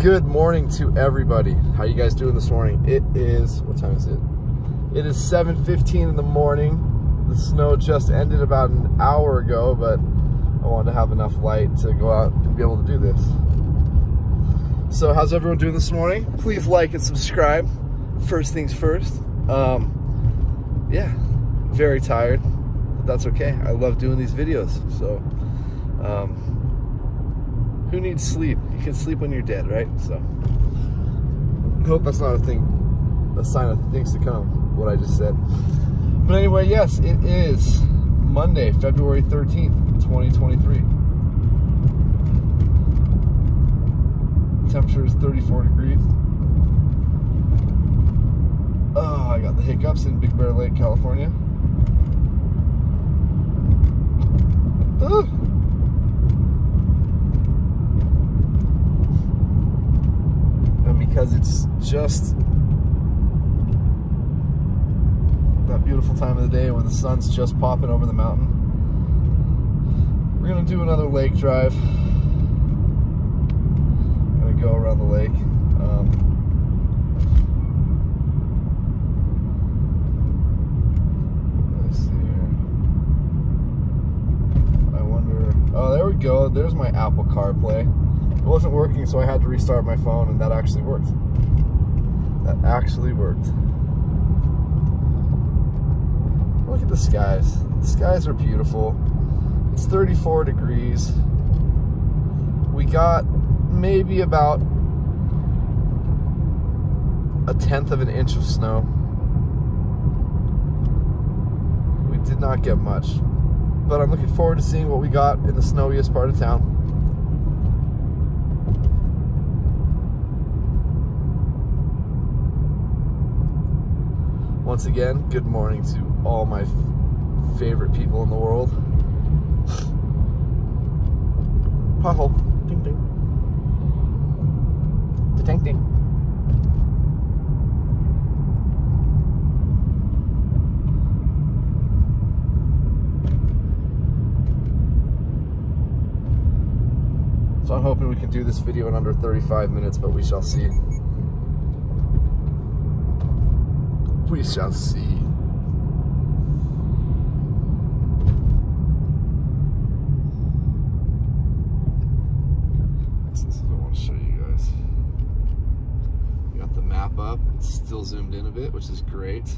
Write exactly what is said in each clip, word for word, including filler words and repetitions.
Good morning to everybody. How you guys doing this morning? It is, what time is it? It is seven fifteen in the morning. The snow just ended about an hour ago, but I wanted to have enough light to go out and be able to do this. So how's everyone doing this morning? Please like and subscribe. First things first. Um, yeah, very tired, but that's okay. I love doing these videos, so. Um, Who needs sleep? You can sleep when you're dead, right? So, I hope that's not a thing, a sign of things to come, what I just said. But anyway, yes, it is Monday, February thirteenth, twenty twenty-three. Temperature is thirty-four degrees. Oh, I got the hiccups in Big Bear Lake, California. Ugh. Because it's just that beautiful time of the day where the sun's just popping over the mountain. We're gonna do another lake drive. I'm gonna go around the lake. Um, let's see here. I wonder. Oh, there we go. There's my Apple CarPlay. It wasn't working, so I had to restart my phone, and that actually worked. That actually worked. Look at the skies. The skies are beautiful. It's thirty-four degrees. We got maybe about a tenth of an inch of snow. We did not get much, but I'm looking forward to seeing what we got in the snowiest part of town. Once again, good morning to all my favorite people in the world. Pothole. Ding ding. The tank ding. So I'm hoping we can do this video in under thirty-five minutes, but we shall see. We shall see. This is what I want to show you guys. We got the map up. It's still zoomed in a bit, which is great.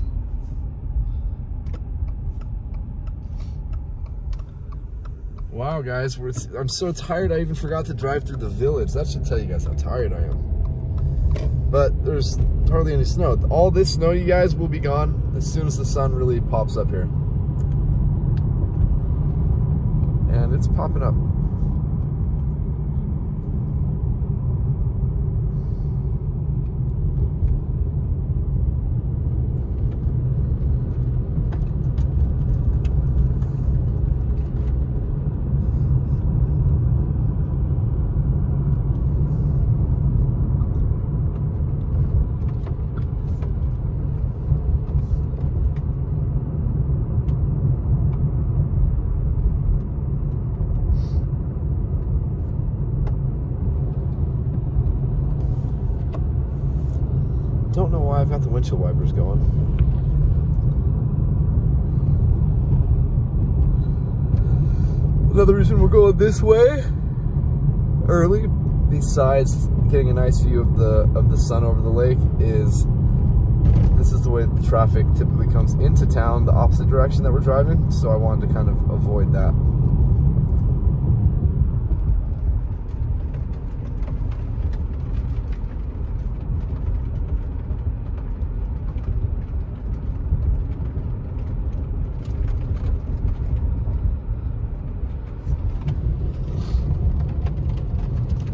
Wow, guys, we're, I'm so tired I even forgot to drive through the village. That should tell you guys how tired I am. But there's hardly any snow. All this snow, you guys, will be gone as soon as the sun really pops up here. And it's popping up. Don't know why I've got the windshield wipers going. Another reason we're going this way early, besides getting a nice view of the of the sun over the lake, is this is the way the traffic typically comes into town, the opposite direction that we're driving, so I wanted to kind of avoid that.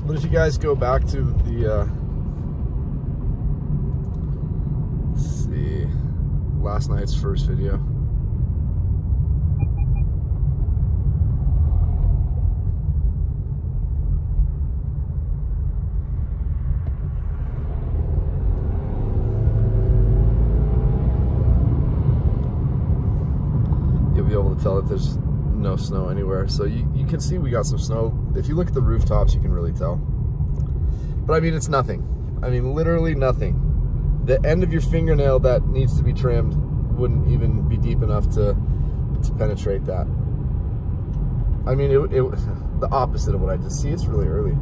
But if you guys go back to the, uh, let's see, last night's first video. You'll be able to tell that there's no snow anywhere. So you, you can see we got some snow. If you look at the rooftops, you can really tell. But I mean, it's nothing. I mean, literally nothing. The end of your fingernail that needs to be trimmed wouldn't even be deep enough to, to penetrate that. I mean, it, it, the opposite of what I just see. It's really early.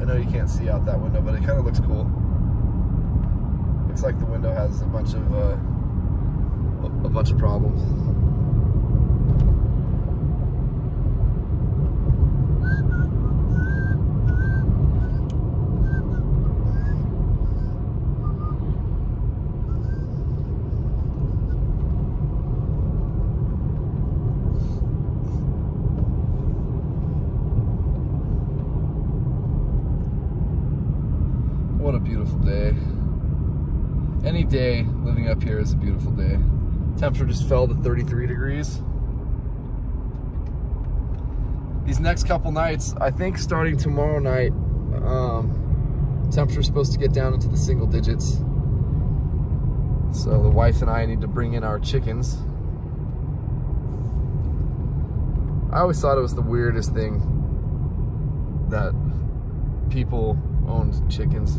I know you can't see out that window, but it kind of looks cool. Looks like the window has a bunch of uh, a bunch of problems. What a beautiful day. Any day living up here is a beautiful day. Temperature just fell to thirty-three degrees. These next couple nights, I think starting tomorrow night, um, temperature is supposed to get down into the single digits. So the wife and I need to bring in our chickens. I always thought it was the weirdest thing that people owned chickens.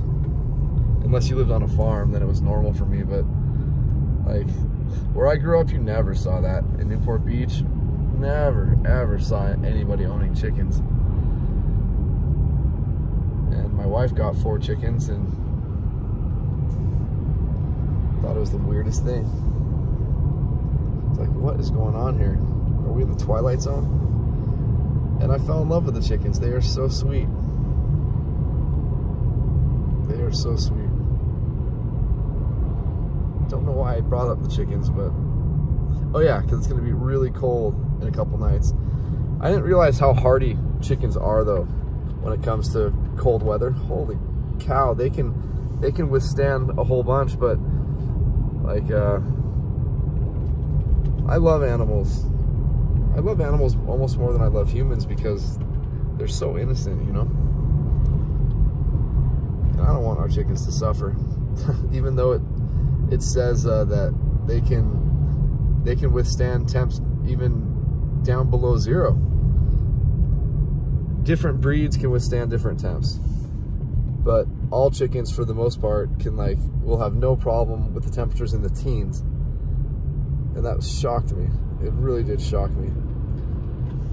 Unless you lived on a farm, then it was normal for me, but like where I grew up, you never saw that. In Newport Beach, never ever saw anybody owning chickens. And my wife got four chickens and thought it was the weirdest thing. It's like, what is going on here? Are we in the Twilight Zone? And I fell in love with the chickens. They are so sweet. They are so sweet. Don't know why I brought up the chickens, but oh yeah, because it's going to be really cold in a couple nights. I didn't realize how hardy chickens are though when it comes to cold weather. Holy cow, they can they can withstand a whole bunch. But like uh, I love animals. I love animals almost more than I love humans because they're so innocent, you know. And I don't want our chickens to suffer, even though it it says uh, that they can they can withstand temps even down below zero. Different breeds can withstand different temps, but all chickens for the most part can like will have no problem with the temperatures in the teens. And that shocked me. It really did shock me.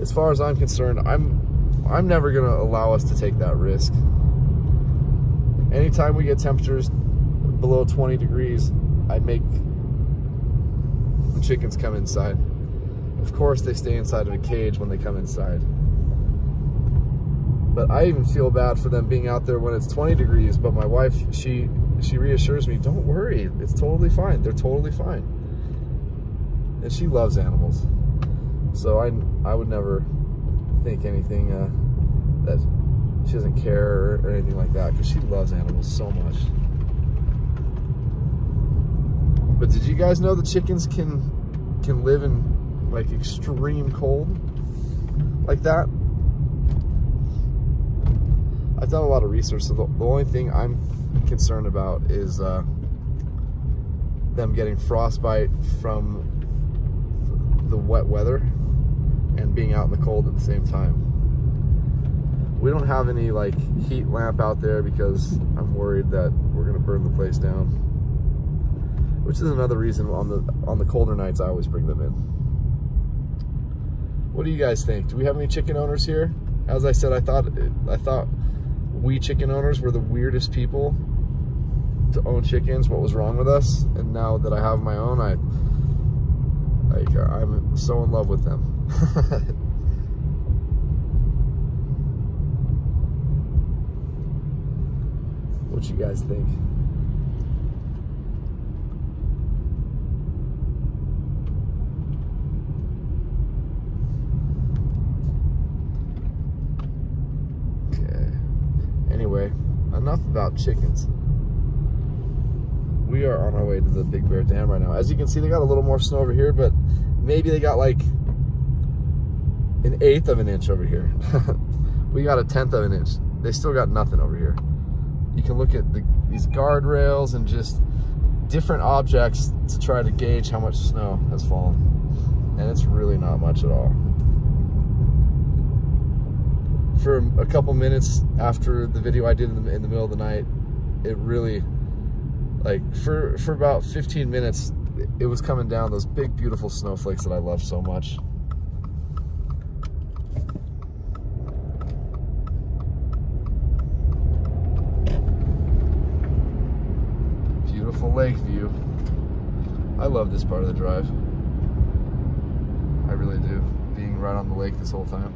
As far as I'm concerned, I'm I'm never gonna allow us to take that risk. Anytime we get temperatures below twenty degrees, I make the chickens come inside. Of course, they stay inside of a cage when they come inside. But I even feel bad for them being out there when it's twenty degrees, but my wife, she, she reassures me, don't worry, it's totally fine. They're totally fine. And she loves animals. So I, I would never think anything uh, that... She doesn't care or anything like that because she loves animals so much. But did you guys know that chickens can can live in like extreme cold like that? I've done a lot of research, so the, the only thing I'm concerned about is uh, them getting frostbite from the wet weather and being out in the cold at the same time. We don't have any like heat lamp out there because I'm worried that we're gonna burn the place down. Which is another reason on the on the colder nights I always bring them in. What do you guys think? Do we have any chicken owners here? As I said, I thought I thought we chicken owners were the weirdest people to own chickens. What was wrong with us? And now that I have my own, I like I'm so in love with them. What you guys think? Okay. Anyway, enough about chickens. We are on our way to the Big Bear Dam right now. As you can see, they got a little more snow over here, but maybe they got like an eighth of an inch over here. We got a tenth of an inch. They still got nothing over here. You can look at the, these guardrails and just different objects to try to gauge how much snow has fallen. And it's really not much at all. For a couple minutes after the video I did in the, in the middle of the night, it really, like for, for about fifteen minutes, it was coming down, those big, beautiful snowflakes that I love so much. Beautiful lake view. I love this part of the drive. I really do, being right on the lake this whole time.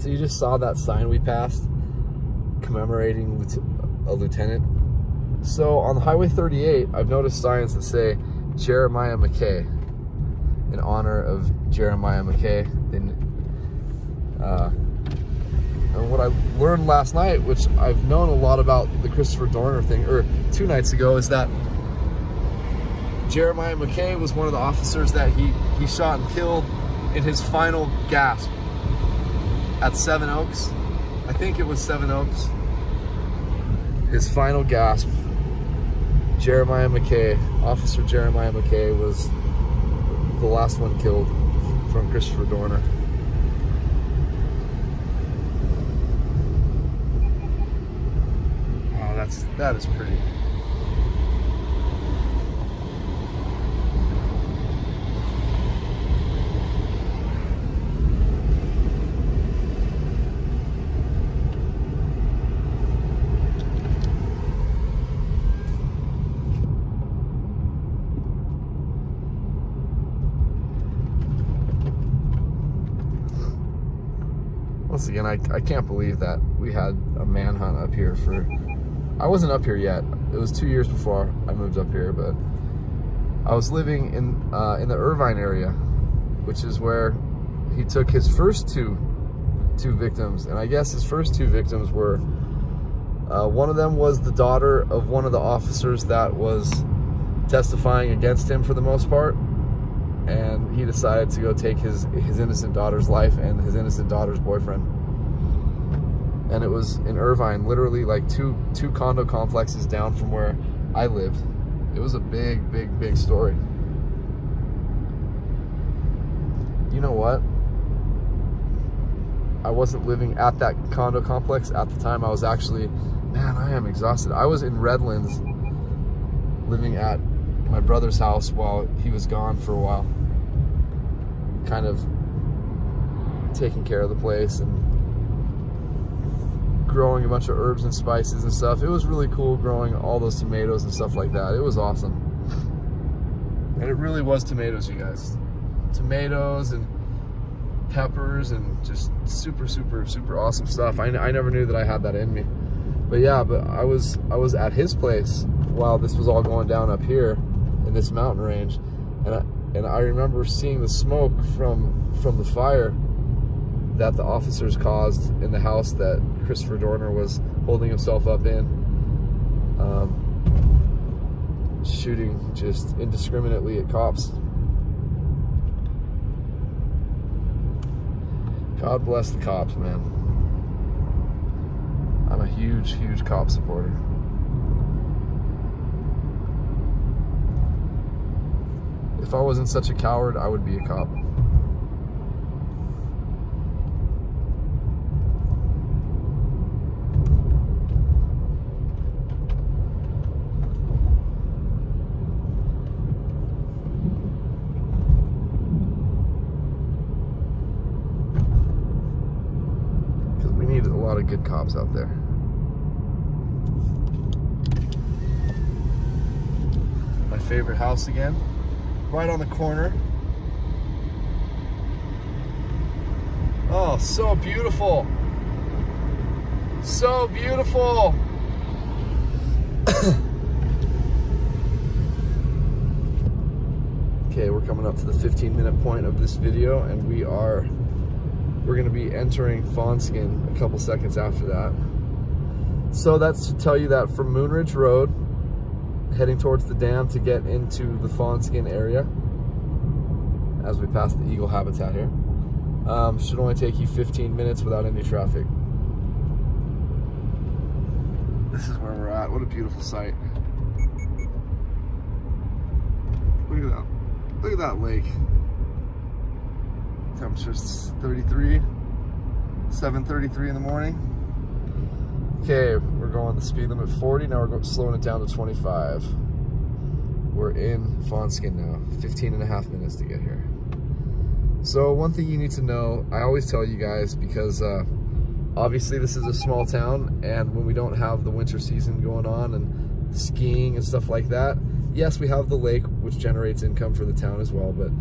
So you just saw that sign we passed commemorating a lieutenant. So on Highway thirty-eight, I've noticed signs that say Jeremiah McKay in honor of Jeremiah McKay. And, uh, and what I learned last night, which I've known a lot about the Christopher Dorner thing, or two nights ago, is that Jeremiah McKay was one of the officers that he, he shot and killed in his final gasp at Seven Oaks. I think it was Seven Oaks. His final gasp, Jeremiah McKay, Officer Jeremiah McKay, was the last one killed from Christopher Dorner. Oh, that's, that is pretty. Once again, I, I can't believe that we had a manhunt up here for, I wasn't up here yet. It was two years before I moved up here, but I was living in, uh, in the Irvine area, which is where he took his first two, two victims. And I guess his first two victims were, uh, one of them was the daughter of one of the officers that was testifying against him for the most part. And he decided to go take his, his innocent daughter's life and his innocent daughter's boyfriend. And it was in Irvine, literally like two, two condo complexes down from where I lived. It was a big, big, big story. You know what? I wasn't living at that condo complex at the time. I was actually, man, I am exhausted. I was in Redlands living at my brother's house while he was gone for a while, kind of taking care of the place and growing a bunch of herbs and spices and stuff. It was really cool growing all those tomatoes and stuff like that. It was awesome. And it really was tomatoes, you guys. Tomatoes and peppers and just super, super, super awesome stuff. I, I never knew that I had that in me. But yeah, but I was, I was at his place while this was all going down up here in this mountain range, and I, and I remember seeing the smoke from from the fire that the officers caused in the house that Christopher Dorner was holding himself up in, um, shooting just indiscriminately at cops. God bless the cops, man. I'm a huge, huge cop supporter. If I wasn't such a coward, I would be a cop. Because we need a lot of good cops out there. My favorite house again. Right on the corner. Oh, so beautiful. So beautiful. Okay, we're coming up to the fifteen minute point of this video, and we are, we're gonna be entering Fawnskin a couple seconds after that. So that's to tell you that from Moonridge Road, heading towards the dam to get into the Fawnskin area as we pass the Eagle Habitat here. Um, should only take you fifteen minutes without any traffic. This is where we're at. What a beautiful sight. Look at that. Look at that lake. Temperature's thirty-three. seven thirty-three in the morning. Okay, we're going the speed limit forty. Now we're going, slowing it down to twenty-five. We're in Fawnskin now. fifteen and a half minutes to get here. So one thing you need to know, I always tell you guys, because uh, obviously this is a small town, and when we don't have the winter season going on and skiing and stuff like that, yes, we have the lake, which generates income for the town as well, but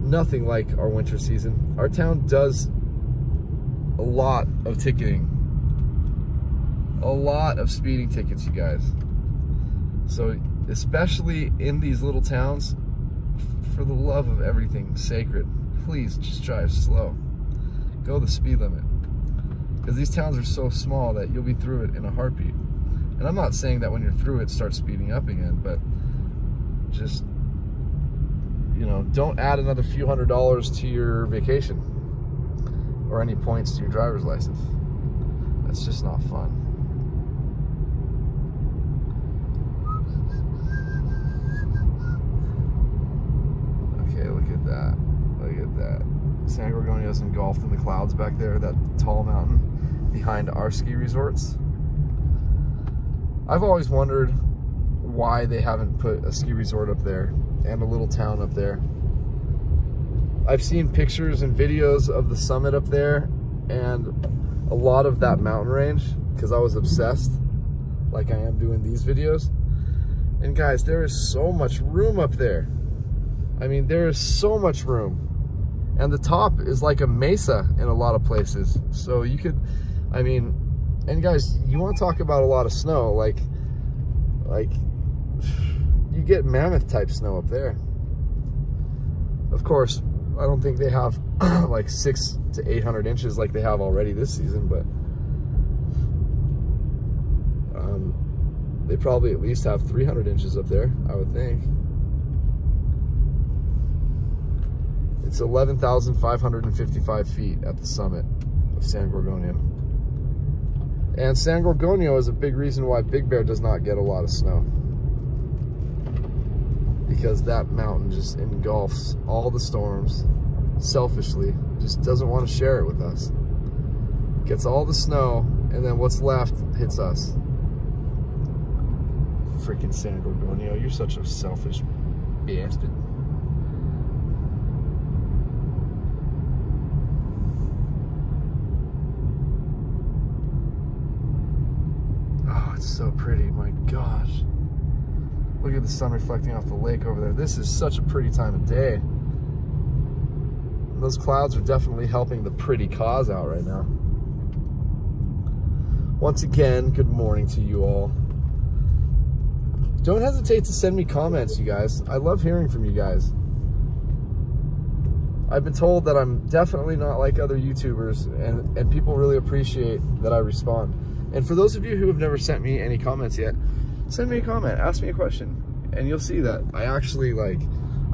nothing like our winter season. Our town does a lot of ticketing. A lot of speeding tickets, you guys. So especially in these little towns, for the love of everything sacred, please just drive slow. Go the speed limit. Because these towns are so small that you'll be through it in a heartbeat. And I'm not saying that when you're through it, start speeding up again, but just, you know, don't add another few hundred dollars to your vacation or any points to your driver's license. That's just not fun. Okay, look at that. Look at that. San Gorgonio is engulfed in the clouds back there, that tall mountain behind our ski resorts. I've always wondered why they haven't put a ski resort up there and a little town up there. I've seen pictures and videos of the summit up there and a lot of that mountain range, because I was obsessed, like I am doing these videos. And guys, there is so much room up there. I mean, there is so much room. And the top is like a mesa in a lot of places. So you could, I mean, and guys, you want to talk about a lot of snow, like, like you get mammoth type snow up there. Of course, I don't think they have like six to eight hundred inches like they have already this season, but um, they probably at least have three hundred inches up there, I would think. It's eleven thousand five hundred fifty-five feet at the summit of San Gorgonio. And San Gorgonio is a big reason why Big Bear does not get a lot of snow. Because that mountain just engulfs all the storms, selfishly. Just doesn't want to share it with us. Gets all the snow, and then what's left hits us. Freaking San Gorgonio, you're such a selfish bastard. It's so pretty, my gosh. Look at the sun reflecting off the lake over there. This is such a pretty time of day. And those clouds are definitely helping the pretty cause out right now. Once again, good morning to you all. Don't hesitate to send me comments, you guys. I love hearing from you guys. I've been told that I'm definitely not like other YouTubers, and, and people really appreciate that I respond. And for those of you who have never sent me any comments yet, send me a comment, ask me a question, and you'll see that I actually, like,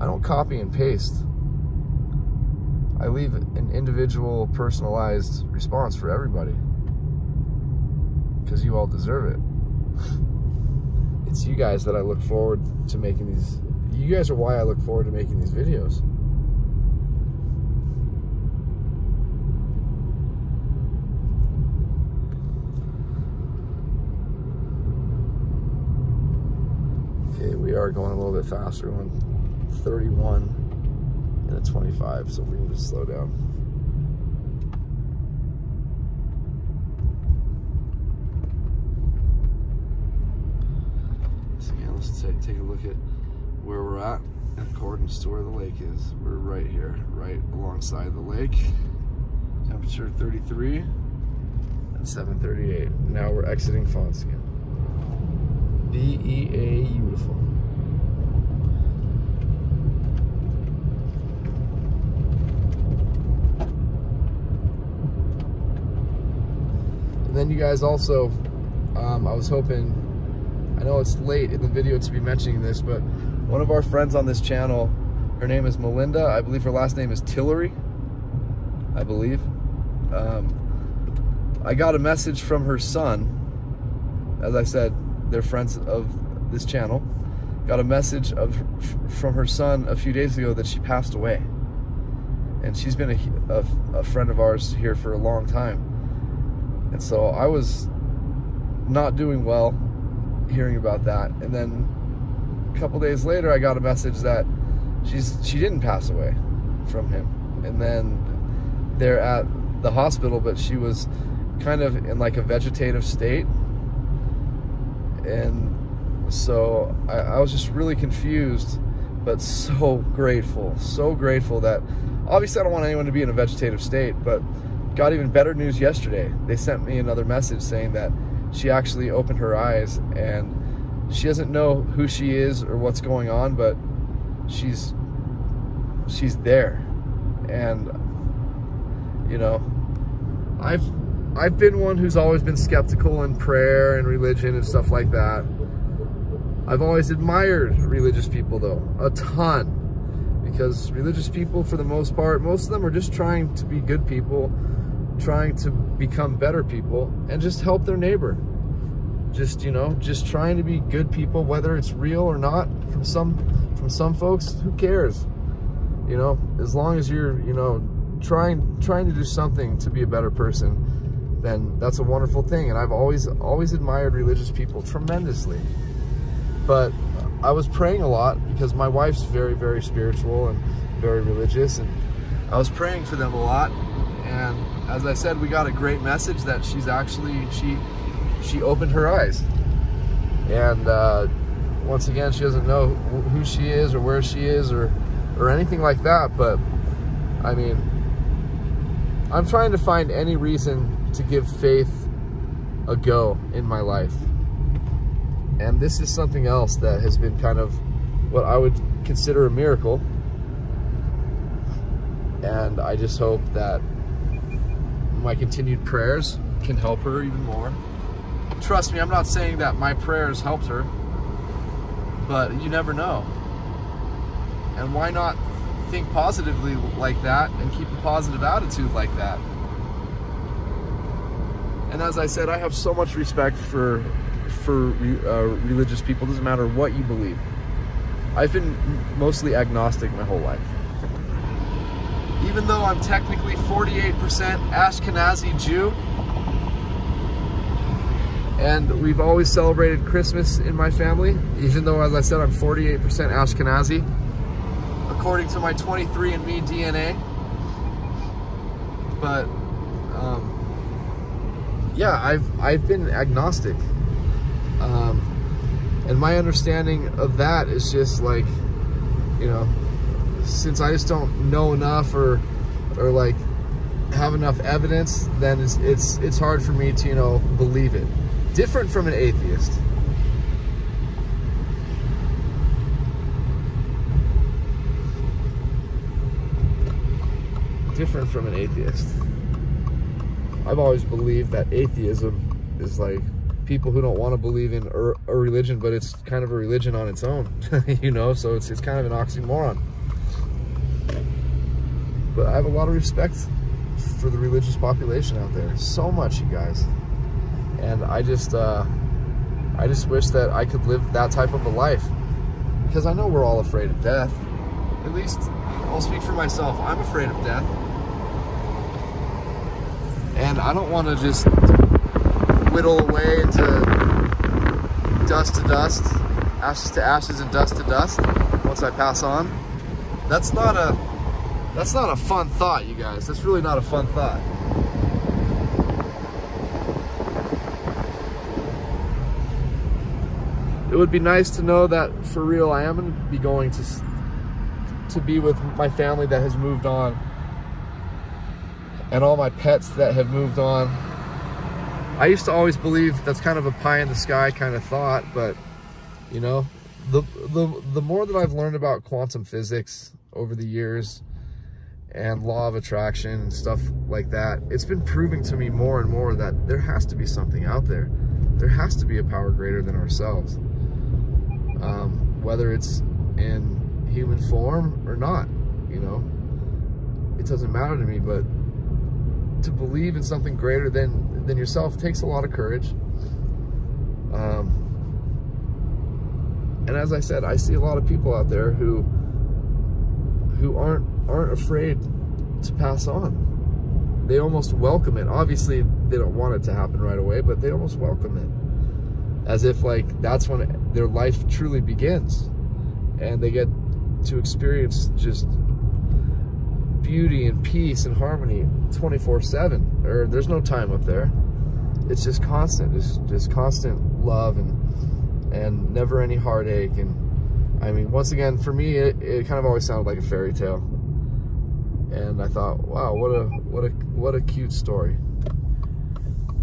I don't copy and paste. I leave an individual, personalized response for everybody, because you all deserve it. It's you guys that I look forward to making these, you guys are why I look forward to making these videos. We are going a little bit faster, we're on thirty-one and a twenty-five, so we need to slow down. So again, let's take, take a look at where we're at in accordance to where the lake is. We're right here, right alongside the lake. Temperature thirty-three and seven thirty-eight. Now we're exiting Fawnskin. B E A beautiful. And then you guys also, um, I was hoping, I know it's late in the video to be mentioning this, but one of our friends on this channel, her name is Melinda, I believe her last name is Tillery. I believe. Um, I got a message from her son. As I said, they're friends of this channel. Got a message of from her son a few days ago that she passed away. And she's been a, a, a friend of ours here for a long time. And so I was not doing well hearing about that. And then a couple days later, I got a message that she's she didn't pass away from him. And then they're at the hospital, but she was kind of in like a vegetative state. And so I, I was just really confused, but so grateful, so grateful that, obviously I don't want anyone to be in a vegetative state, but got even better news yesterday. They sent me another message saying that she actually opened her eyes, and she doesn't know who she is or what's going on, but she's she's there. And you know, I've I've been one who's always been skeptical in prayer and religion and stuff like that. I've always admired religious people though, a ton, because religious people, for the most part, most of them are just trying to be good people, trying to become better people and just help their neighbor. Just, you know, just trying to be good people, whether it's real or not. From some, from some folks, who cares? You know, as long as you're, you know, trying, trying to do something to be a better person, then that's a wonderful thing. And I've always, always admired religious people tremendously. But I was praying a lot because my wife's very, very spiritual and very religious, and I was praying for them a lot. And as I said, we got a great message that she's actually, she she opened her eyes. And uh, once again, she doesn't know who she is or where she is or, or anything like that. But I mean, I'm trying to find any reason to give faith a go in my life. And this is something else that has been kind of what I would consider a miracle. And I just hope that my continued prayers can help her even more. Trust me, I'm not saying that my prayers helped her, but you never know. And why not think positively like that and keep a positive attitude like that? And as I said, I have so much respect for for uh, religious people. It doesn't matter what you believe. I've been mostly agnostic my whole life. Even though I'm technically forty-eight percent Ashkenazi Jew, and we've always celebrated Christmas in my family, even though, as I said, I'm forty-eight percent Ashkenazi, according to my twenty-three and me D N A. But, um, yeah, I've, I've been agnostic. Um, and my understanding of that is just like, you know, since I just don't know enough or, or like have enough evidence, then it's, it's, it's hard for me to, you know, believe it. Different from an atheist. Different from an atheist. I've always believed that atheism is like people who don't want to believe in a religion, but it's kind of a religion on its own, you know, so it's, it's kind of an oxymoron. But I have a lot of respect for the religious population out there. So much, you guys. And I just, uh, I just wish that I could live that type of a life, because I know we're all afraid of death. At least I'll speak for myself. I'm afraid of death. And I don't want to just whittle away into dust to dust, ashes to ashes and dust to dust once I pass on. That's not a, that's not a fun thought, you guys. That's really not a fun thought. It would be nice to know that for real I am going to be going to, to be with my family that has moved on, and all my pets that have moved on. I used to always believe that's kind of a pie in the sky kind of thought, but you know, the, the, the more that I've learned about quantum physics over the years and law of attraction and stuff like that, it's been proving to me more and more that there has to be something out there. There has to be a power greater than ourselves, um, whether it's in human form or not, you know, it doesn't matter to me, but to believe in something greater than than yourself takes a lot of courage. Um, and as I said, I see a lot of people out there who who aren't aren't afraid to pass on. They almost welcome it. Obviously, they don't want it to happen right away, but they almost welcome it, as if like that's when it, their life truly begins, and they get to experience just beauty and peace and harmony twenty-four seven. Or there's no time up there. It's just constant. It's just constant love and and never any heartache. And I mean, once again, for me, it, it kind of always sounded like a fairy tale. And I thought, wow, what a what a what a cute story.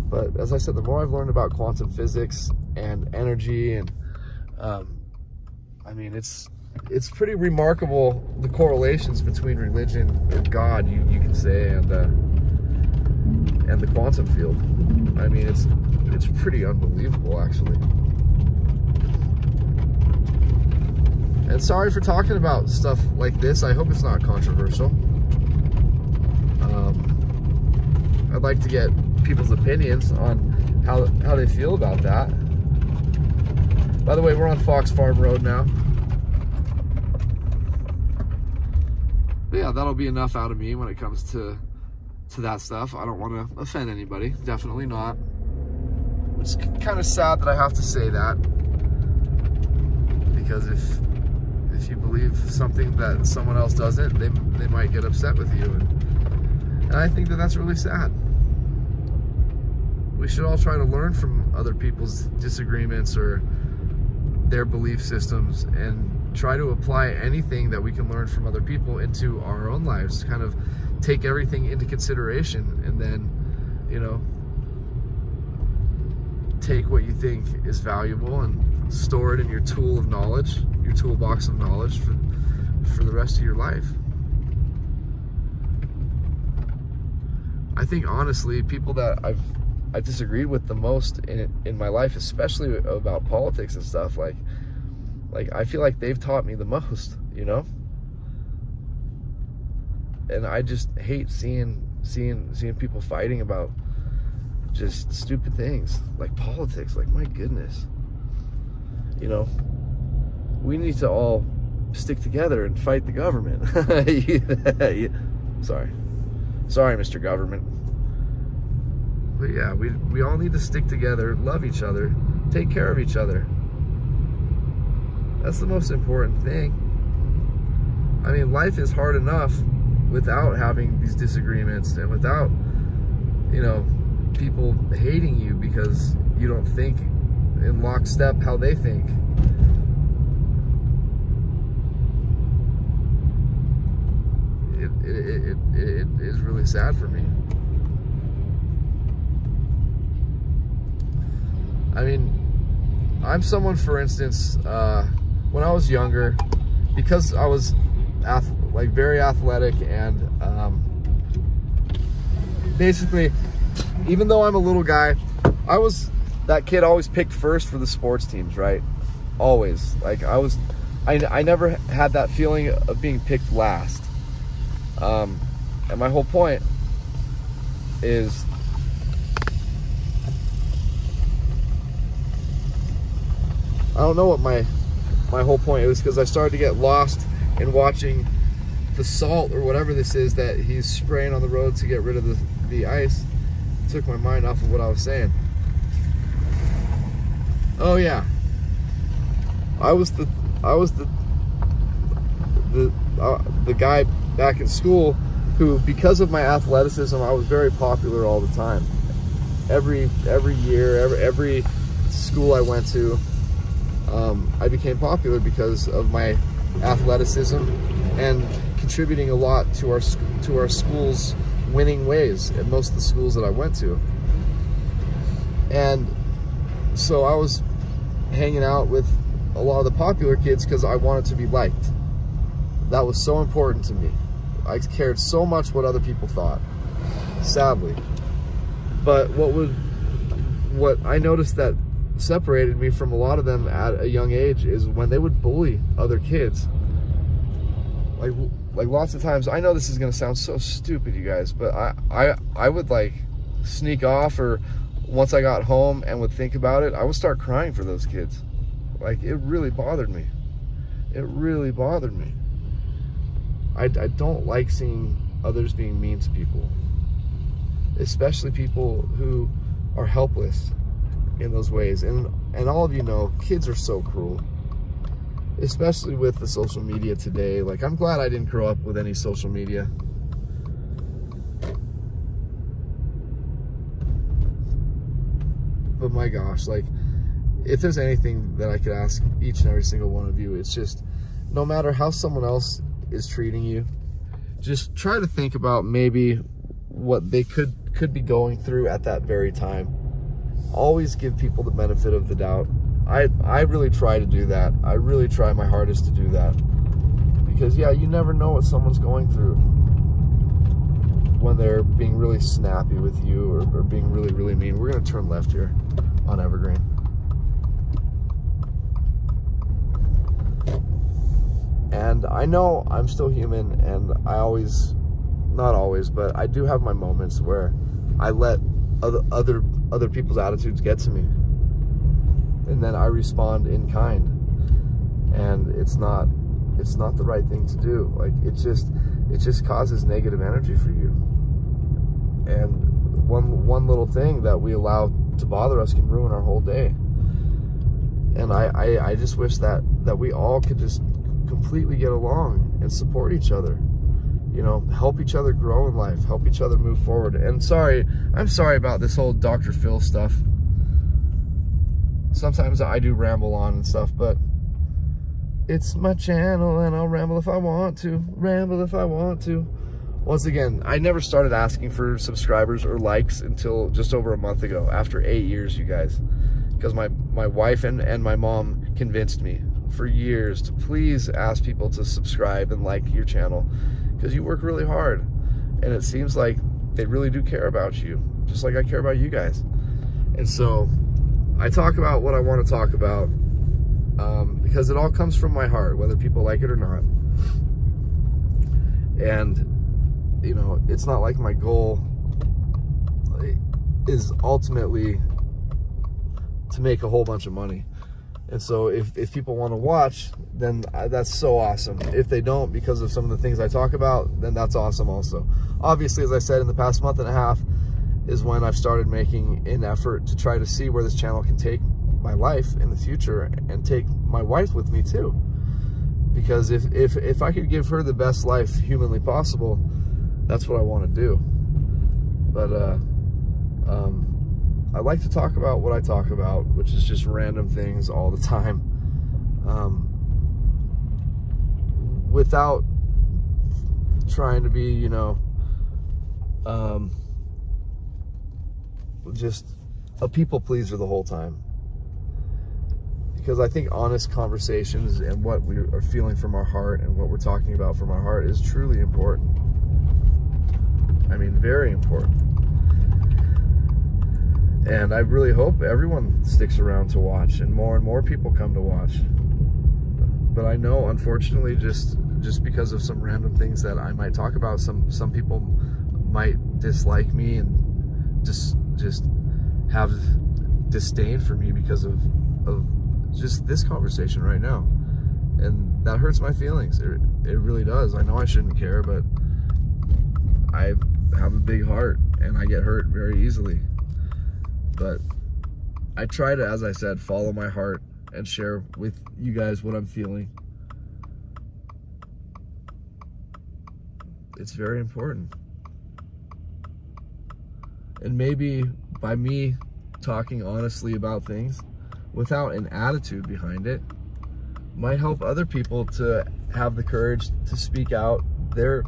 But as I said, the more I've learned about quantum physics and energy, and um, I mean, it's it's pretty remarkable, the correlations between religion and God, you, you can say, and uh, and the quantum field. I mean, it's it's pretty unbelievable, actually. And sorry for talking about stuff like this. I hope it's not controversial. Um, I'd like to get people's opinions on how how they feel about that. By the way, we're on Fox Farm Road now. But yeah, that'll be enough out of me when it comes to to that stuff. I don't want to offend anybody, definitely not. It's kind of sad that I have to say that, because if if you believe something that someone else doesn't, they they might get upset with you, and, and I think that that's really sad. We should all try to learn from other people's disagreements or their belief systems, and try to apply anything that we can learn from other people into our own lives. Kind of take everything into consideration, and then, you know, take what you think is valuable and store it in your tool of knowledge, your toolbox of knowledge for, for the rest of your life. I think, honestly, people that I've I disagreed with the most in, in my life, especially about politics and stuff, like Like, I feel like they've taught me the most, you know? And I just hate seeing seeing, seeing people fighting about just stupid things, like politics. Like, my goodness. You know, we need to all stick together and fight the government. Sorry. Sorry, Mister Government. But yeah, we, we all need to stick together, love each other, take care of each other. That's the most important thing. I mean, life is hard enough without having these disagreements and without, you know, people hating you because you don't think in lockstep how they think. It, it, it, it, it is really sad for me. I mean, I'm someone, for instance, uh, when I was younger, because I was ath like very athletic, and um, basically, even though I'm a little guy, I was that kid always picked first for the sports teams, right? Always. Like, I was, I, I never had that feeling of being picked last. Um, and my whole point is, I don't know what my my whole point is, because I started to get lost in watching the salt or whatever this is that he's spraying on the road to get rid of the, the ice. It took my mind off of what I was saying. Oh yeah, I was the I was the the uh, the guy back in school who, because of my athleticism, I was very popular all the time. Every every year, every every school I went to, Um, I became popular because of my athleticism and contributing a lot to our to our school's winning ways at most of the schools that I went to. And so I was hanging out with a lot of the popular kids because I wanted to be liked. That was so important to me. I cared so much what other people thought, sadly. But what would what I noticed that separated me from a lot of them at a young age is when they would bully other kids. Like, like lots of times, I know this is gonna sound so stupid, you guys, but I, I, I would like sneak off, or once I got home and would think about it, I would start crying for those kids. Like, it really bothered me. It really bothered me. I, I don't like seeing others being mean to people, especially people who are helpless in those ways. And, and all of you know, kids are so cruel, especially with the social media today. Like, I'm glad I didn't grow up with any social media. But my gosh, like, if there's anything that I could ask each and every single one of you, it's just, no matter how someone else is treating you, just try to think about maybe what they could could be going through at that very time. Always give people the benefit of the doubt. I, I really try to do that. I really try my hardest to do that. Because, yeah, you never know what someone's going through when they're being really snappy with you, or, or being really, really mean. We're going to turn left here on Evergreen. And I know I'm still human, and I always, not always, but I do have my moments where I let other other, other people's attitudes get to me. And then I respond in kind, and it's not, it's not the right thing to do. Like, it just, it just causes negative energy for you. And one, one little thing that we allow to bother us can ruin our whole day. And I, I, I just wish that, that we all could just completely get along and support each other. You know, help each other grow in life, help each other move forward. And sorry, I'm sorry about this whole Doctor Phil stuff. Sometimes I do ramble on and stuff, but it's my channel and I'll ramble if I want to. Ramble if I want to. Once again, I never started asking for subscribers or likes until just over a month ago, after eight years, you guys. Because my, my wife and, and my mom convinced me for years to please ask people to subscribe and like your channel. Because you work really hard. And it seems like they really do care about you, just like I care about you guys. And so I talk about what I want to talk about um, because it all comes from my heart, whether people like it or not. And, you know, it's not like my goal is ultimately to make a whole bunch of money. And so if, if people want to watch, then I, that's so awesome. If they don't, because of some of the things I talk about, then that's awesome also. Obviously, as I said, in the past month and a half, is when I've started making an effort to try to see where this channel can take my life in the future, and take my wife with me too. Because if, if, if I could give her the best life humanly possible, that's what I want to do. But uh, um, I like to talk about what I talk about, which is just random things all the time. Um, without trying to be, you know, um, just a people pleaser the whole time, because I think honest conversations and what we are feeling from our heart and what we're talking about from our heart is truly important. I mean, very important. And I really hope everyone sticks around to watch, and more and more people come to watch. But I know, unfortunately, just just because of some random things that I might talk about, some some people might dislike me and just just have disdain for me because of, of just this conversation right now. And that hurts my feelings. It, it really does. I know I shouldn't care, but I have a big heart and I get hurt very easily. But I try to, as I said, follow my heart and share with you guys what I'm feeling. It's very important. And maybe by me talking honestly about things without an attitude behind it might help other people to have the courage to speak out their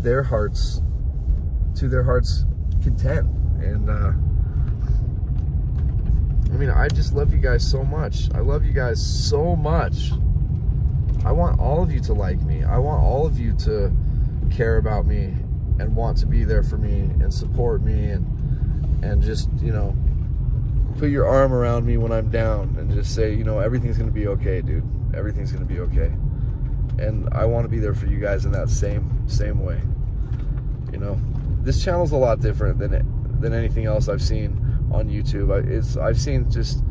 their hearts to their heart's content. And uh, I mean, I just love you guys so much. I love you guys so much. I want all of you to like me. I want all of you to care about me and want to be there for me and support me, and and just, you know, put your arm around me when I'm down and just say, you know, everything's gonna be okay, dude. Everything's gonna be okay. and I want to be there for you guys in that same same way. You know, this channel's a lot different than it, than anything else I've seen on YouTube. I, it's I've seen just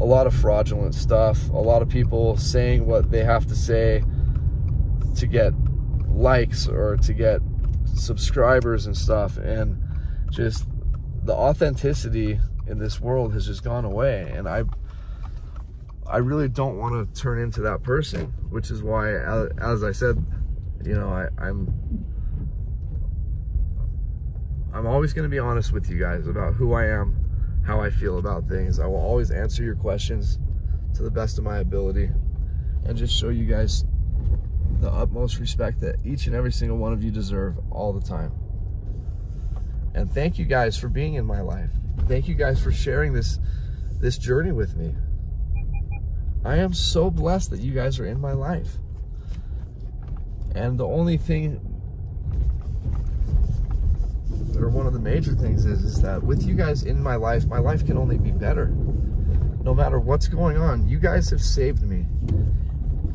a lot of fraudulent stuff, a lot of people saying what they have to say to get likes or to get subscribers and stuff, and just the authenticity in this world has just gone away, and I I really don't want to turn into that person, which is why, as I said, you know, I, I'm I'm always going to be honest with you guys about who I am, how I feel about things. I will always answer your questions to the best of my ability and just show you guys the utmost respect that each and every single one of you deserve all the time. And thank you guys for being in my life. Thank you guys for sharing this this journey with me. I am so blessed that you guys are in my life. And the only thing, or one of the major things is, is that with you guys in my life, my life can only be better. No matter what's going on, you guys have saved me.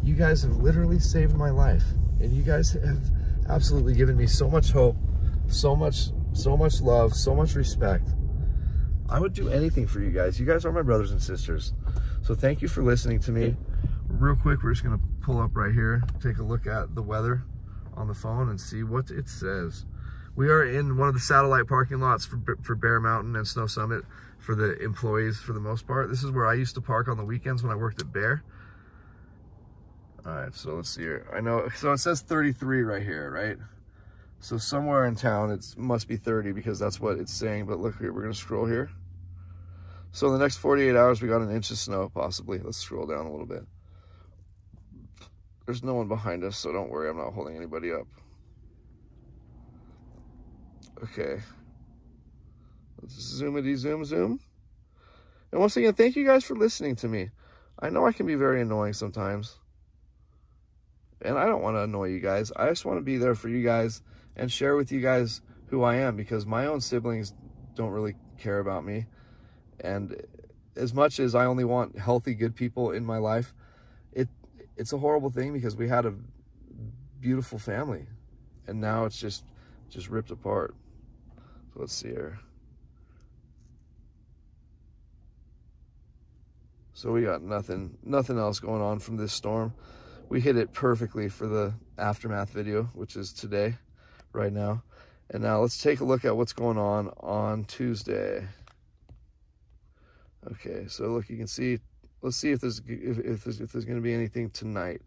You guys have literally saved my life. And you guys have absolutely given me so much hope, so much, so much love, so much respect. I would do anything for you guys. You guys are my brothers and sisters. So thank you for listening to me. Real quick, we're just gonna pull up right here, take a look at the weather on the phone and see what it says. We are in one of the satellite parking lots for, for Bear Mountain and Snow Summit for the employees for the most part. This is where I used to park on the weekends when I worked at Bear. All right, so let's see here. I know, so it says thirty-three right here, right? So somewhere in town, it must be thirty because that's what it's saying. But look here, we're gonna scroll here. So in the next forty-eight hours, we got an inch of snow, possibly. Let's scroll down a little bit. There's no one behind us, so don't worry. I'm not holding anybody up. Okay. Let's zoomity zoom zoom. And once again, thank you guys for listening to me. I know I can be very annoying sometimes. And I don't want to annoy you guys. I just want to be there for you guys and share with you guys who I am, because my own siblings don't really care about me. And as much as I only want healthy, good people in my life, it it's a horrible thing because we had a beautiful family and now it's just, just ripped apart. So let's see here. So we got nothing, nothing else going on from this storm. We hit it perfectly for the aftermath video, which is today, right now. And now let's take a look at what's going on on Tuesday. Okay, so look, you can see, let's see if there's, if, if there's, if there's going to be anything tonight.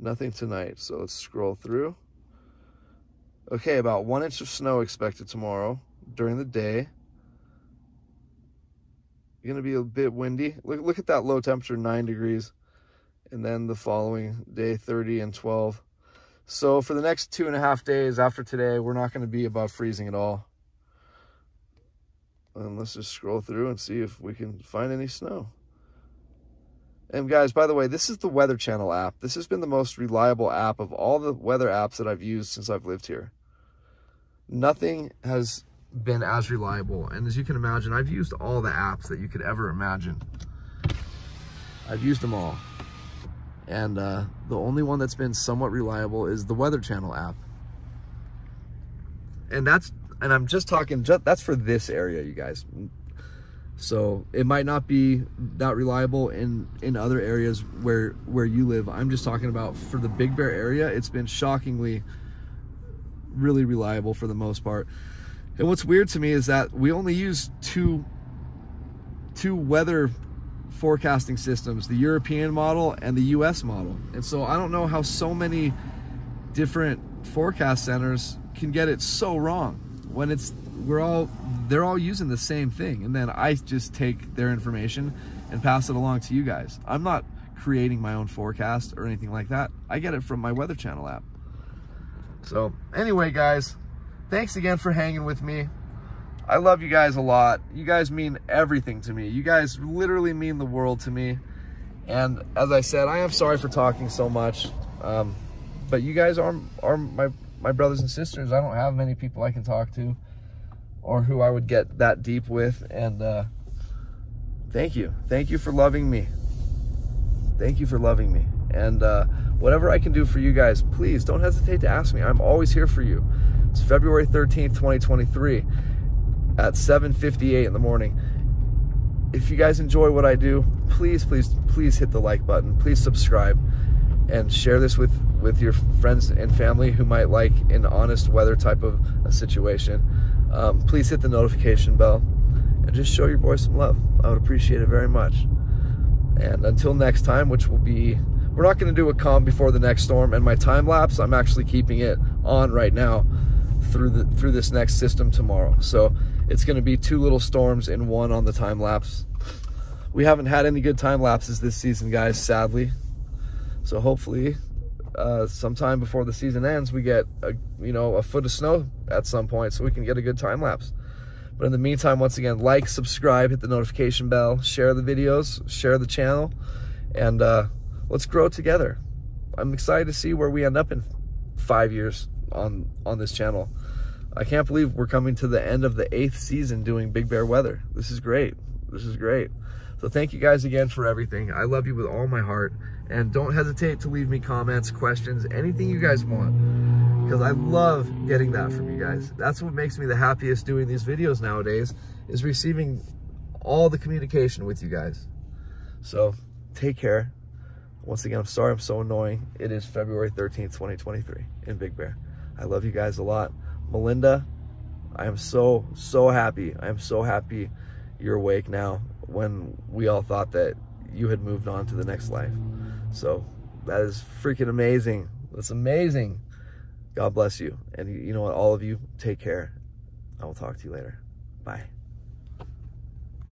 Nothing tonight, so let's scroll through. Okay, about one inch of snow expected tomorrow during the day. Going to be a bit windy. Look, look at that low temperature, nine degrees. And then the following day, thirty and twelve. So for the next two and a half days after today, we're not going to be above freezing at all. And let's just scroll through and see if we can find any snow. And guys, by the way, this is the Weather Channel app. This has been the most reliable app of all the weather apps that I've used since I've lived here. Nothing has been as reliable. And as you can imagine, I've used all the apps that you could ever imagine. I've used them all. And uh, the only one that's been somewhat reliable is the Weather Channel app. And that's... And I'm just talking, just, that's for this area, you guys. So it might not be that reliable in, in other areas where, where you live. I'm just talking about for the Big Bear area, it's been shockingly really reliable for the most part. And what's weird to me is that we only use two, two weather forecasting systems, the European model and the U S model. And so I don't know how so many different forecast centers can get it so wrong. When it's, we're all, they're all using the same thing. And then I just take their information and pass it along to you guys. I'm not creating my own forecast or anything like that. I get it from my Weather Channel app. So anyway, guys, thanks again for hanging with me. I love you guys a lot. You guys mean everything to me. You guys literally mean the world to me. And as I said, I am sorry for talking so much. Um, but you guys are, are my, my brothers and sisters. I don't have many people I can talk to or who I would get that deep with. And uh, thank you. Thank you for loving me. Thank you for loving me. And uh, whatever I can do for you guys, please don't hesitate to ask me. I'm always here for you. It's February thirteenth, twenty twenty-three at seven fifty-eight in the morning. If you guys enjoy what I do, please, please, please hit the like button. Please subscribe and share this with, with your friends and family who might like an honest weather type of a situation. Um, please hit the notification bell and just show your boy some love. I would appreciate it very much. And until next time, which will be, we're not going to do a calm before the next storm, and my time lapse, I'm actually keeping it on right now through the through this next system tomorrow. So it's going to be two little storms in one on the time lapse. We haven't had any good time lapses this season, guys, sadly. So hopefully uh, sometime before the season ends, we get a, you know, a foot of snow at some point so we can get a good time lapse. But in the meantime, once again, like, subscribe, hit the notification bell, share the videos, share the channel, and uh, let's grow together. I'm excited to see where we end up in five years on, on this channel. I can't believe we're coming to the end of the eighth season doing Big Bear Weather. This is great. This is great. So thank you guys again for everything. I love you with all my heart. And don't hesitate to leave me comments, questions, anything you guys want, because I love getting that from you guys. That's what makes me the happiest doing these videos nowadays, is receiving all the communication with you guys. So take care. Once again, I'm sorry I'm so annoying. It is February thirteenth, twenty twenty-three in Big Bear. I love you guys a lot. Melinda, I am so, so happy. I am so happy you're awake now when we all thought that you had moved on to the next life. So that is freaking amazing. That's amazing. God bless you. And you know what? All of you, take care. I will talk to you later. Bye.